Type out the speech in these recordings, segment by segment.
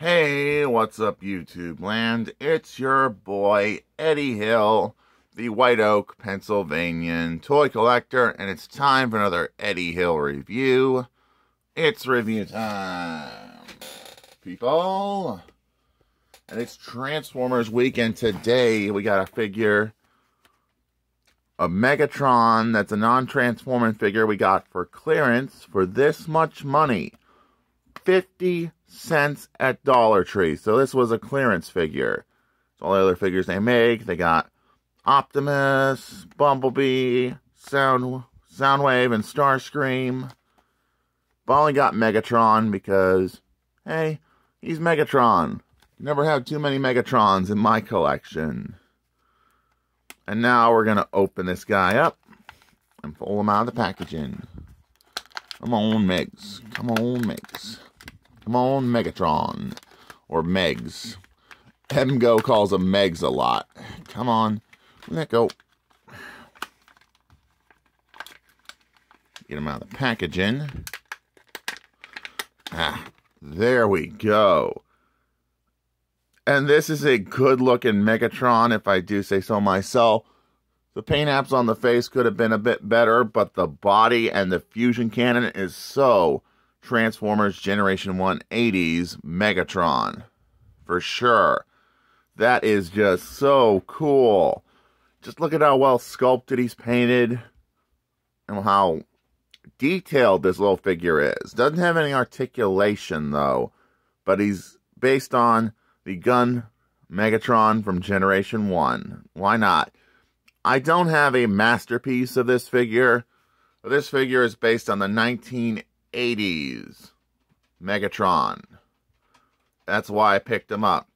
Hey, what's up YouTube land? It's your boy Eddie Hill, the White Oak, Pennsylvanian toy collector, and it's time for another Eddie Hill review. It's review time, people. And it's Transformers week, and today we got a figure of Megatron that's a non-transforming figure we got for clearance for this much money. 50 cents at Dollar Tree. So this was a clearance figure. It's all the other figures they make. They got Optimus, Bumblebee, Soundwave, and Starscream. But I only got Megatron because, hey, he's Megatron. You never have too many Megatrons in my collection. And now we're going to open this guy up and pull him out of the packaging. Come on, Megs. Come on, Megs. Come on, Megatron. Or Megs. Emgo calls them Megs a lot. Come on. Let go. Get them out of the packaging. Ah, there we go. And this is a good-looking Megatron, if I do say so myself. The paint apps on the face could have been a bit better, but the body and the fusion cannon is so Transformers Generation 1 80s Megatron. For sure. That is just so cool. Just look at how well sculpted he's painted and how detailed this little figure is. Doesn't have any articulation, though, but he's based on the gun Megatron from Generation 1. Why not? I don't have a masterpiece of this figure. This figure is based on the 1980s Megatron. That's why I picked him up,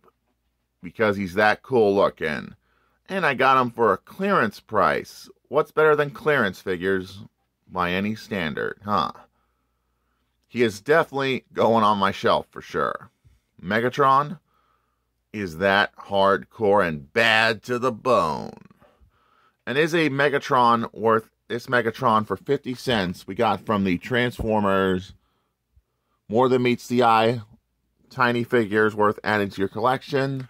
because he's that cool looking. And I got him for a clearance price. What's better than clearance figures by any standard, huh? He is definitely going on my shelf for sure. Megatron is that hardcore and bad to the bone. And is a Megatron worth this Megatron for 50 cents we got from the Transformers More Than Meets the Eye tiny figures worth adding to your collection?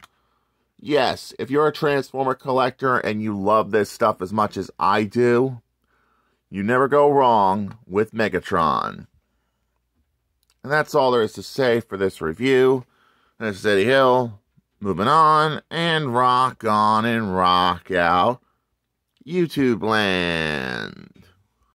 Yes, if you're a Transformer collector and you love this stuff as much as I do, you never go wrong with Megatron. And that's all there is to say for this review. And this is Eddie Hill. Moving on, and rock on and rock out. YouTube land.